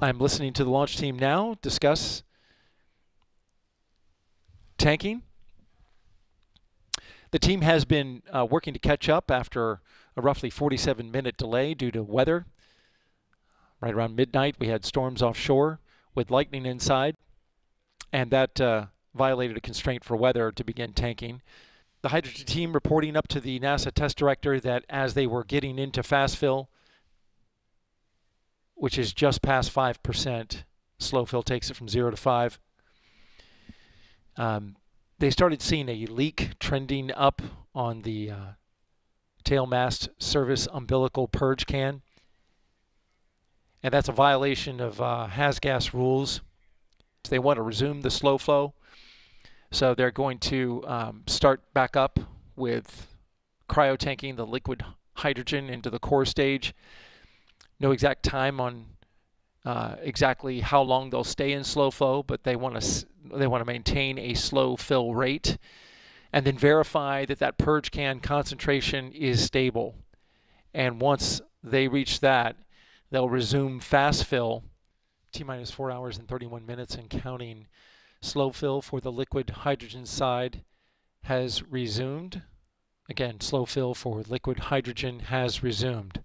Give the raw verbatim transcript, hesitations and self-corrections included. I'm listening to the launch team now discuss tanking. The team has been uh, working to catch up after a roughly forty-seven minute delay due to weather. Right around midnight, we had storms offshore with lightning inside, and that uh, violated a constraint for weather to begin tanking. The hydrogen team reporting up to the NASA test director that as they were getting into fast fill, which is just past five percent, slow fill takes it from zero to five, um, they started seeing a leak trending up on the uh, tail mast service umbilical purge can. And that's a violation of uh, Haz-gas rules. They want to resume the slow flow, so they're going to um, start back up with cryotanking the liquid hydrogen into the core stage. No exact time on uh, exactly how long they'll stay in slow flow, but they want to they want to maintain a slow fill rate, and then verify that that purge can concentration is stable. And once they reach that, they'll resume fast fill, T minus four hours and thirty-one minutes and counting. Slow fill for the liquid hydrogen side has resumed. Again, slow fill for liquid hydrogen has resumed.